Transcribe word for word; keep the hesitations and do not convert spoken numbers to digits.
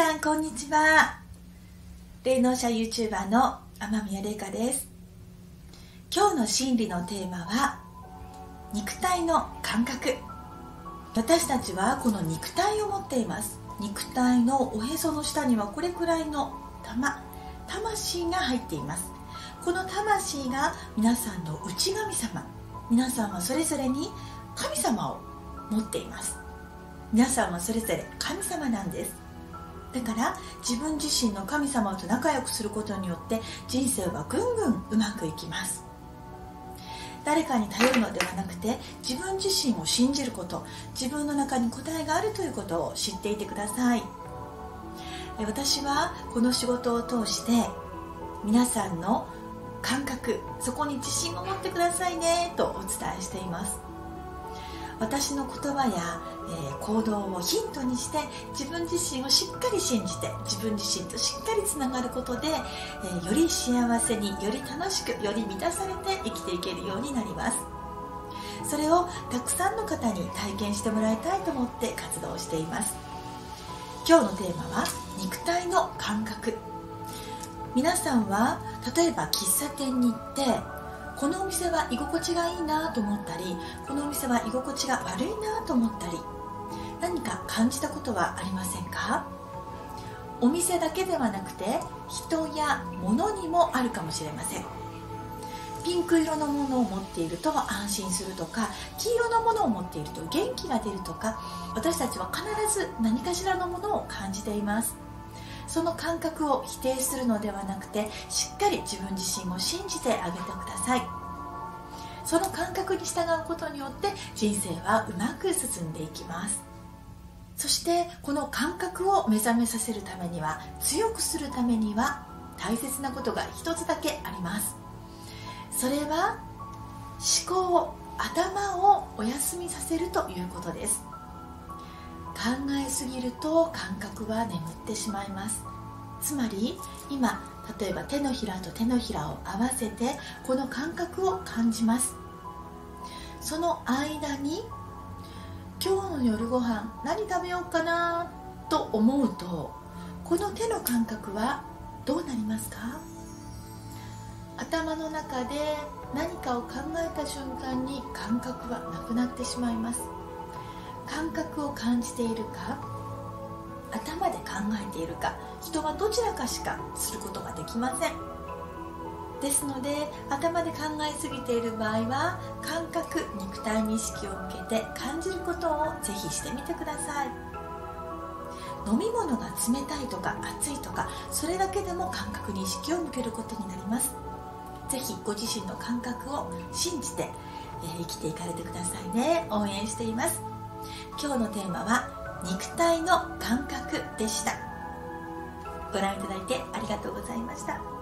さんこんにちは。霊能者 YouTuber の天宮玲香です。今日の心理のテーマは肉体の感覚。私たちはこの肉体を持っています。肉体のおへその下にはこれくらいの玉魂が入っています。この魂が皆さんの内神様、皆さんはそれぞれに神様を持っています。皆さんはそれぞれ神様なんです。だから自分自身の神様と仲良くすることによって人生はぐんぐんうまくいきます。誰かに頼るのではなくて自分自身を信じること、自分の中に答えがあるということを知っていてください。私はこの仕事を通して皆さんの感覚、そこに自信を持ってくださいねとお伝えしています。私の言葉や、えー、行動をヒントにして自分自身をしっかり信じて自分自身としっかりつながることで、えー、より幸せに、より楽しく、より満たされて生きていけるようになります。それをたくさんの方に体験してもらいたいと思って活動しています。今日のテーマは肉体の感覚。皆さんは例えば喫茶店に行ってこのお店は居心地がいいなと思ったり、このお店は居心地が悪いなと思ったり、何か感じたことはありませんか？お店だけではなくて人や物にもあるかもしれません。ピンク色のものを持っていると安心するとか、黄色のものを持っていると元気が出るとか、私たちは必ず何かしらのものを感じています。その感覚を否定するのではなくて、しっかり自分自身を信じてあげてください。その感覚に従うことによって人生はうまく進んでいきます。そしてこの感覚を目覚めさせるためには、強くするためには大切なことが一つだけあります。それは思考、頭をお休みさせるということです。考えすぎると感覚は眠ってしまいます。つまり今、例えば手のひらと手のひらを合わせてこの感覚を感じます。その間に今日の夜ご飯何食べようかなと思うと、この手の感覚はどうなりますか？頭の中で何かを考えた瞬間に感覚はなくなってしまいます。感覚を感じているか、頭で考えているか、人はどちらかしかすることができません。ですので頭で考えすぎている場合は感覚、肉体に意識を向けて感じることをぜひしてみてください。飲み物が冷たいとか熱いとか、それだけでも感覚に意識を向けることになります。ぜひご自身の感覚を信じて生きていかれてくださいね。応援しています。今日のテーマは肉体の感覚でした。ご覧いただいてありがとうございました。